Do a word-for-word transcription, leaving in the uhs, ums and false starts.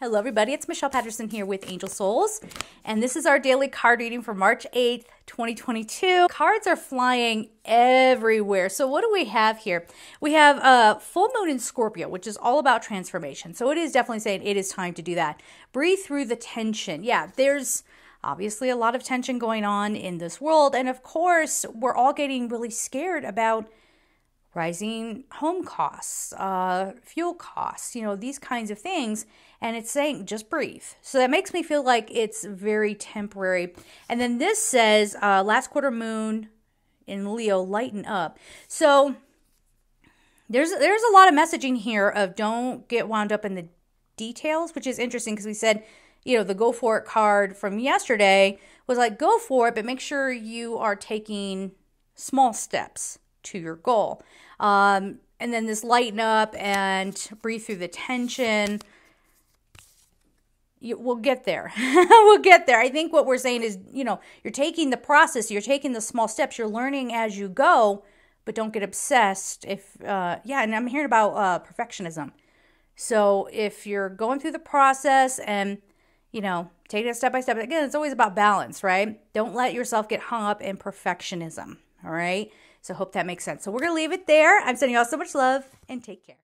Hello everybody, it's Michelle Patterson here with Angel Souls, and this is our daily card reading for March eighth, twenty twenty-two. Cards are flying everywhere. So what do we have here? We have a full moon in Scorpio, which is all about transformation. So it is definitely saying it is time to do that. Breathe through the tension. Yeah, there's obviously a lot of tension going on in this world. And of course, we're all getting really scared about rising home costs, uh, fuel costs, you know, these kinds of things. And it's saying, just breathe. So that makes me feel like it's very temporary. And then this says, uh, last quarter moon in Leo, lighten up. So there's, there's a lot of messaging here of don't get wound up in the details, which is interesting because we said, you know, the go for it card from yesterday was like, go for it, but make sure you are taking small steps to your goal. Um, and then this lighten up and breathe through the tension. You, we'll get there. We'll get there. I think what we're saying is, you know, you're taking the process, you're taking the small steps, you're learning as you go, but don't get obsessed if, uh, yeah, and I'm hearing about uh, perfectionism. So if you're going through the process and, you know, take it step by step, again, it's always about balance, right? Don't let yourself get hung up in perfectionism, all right? So hope that makes sense. So we're going to leave it there. I'm sending you all so much love and take care.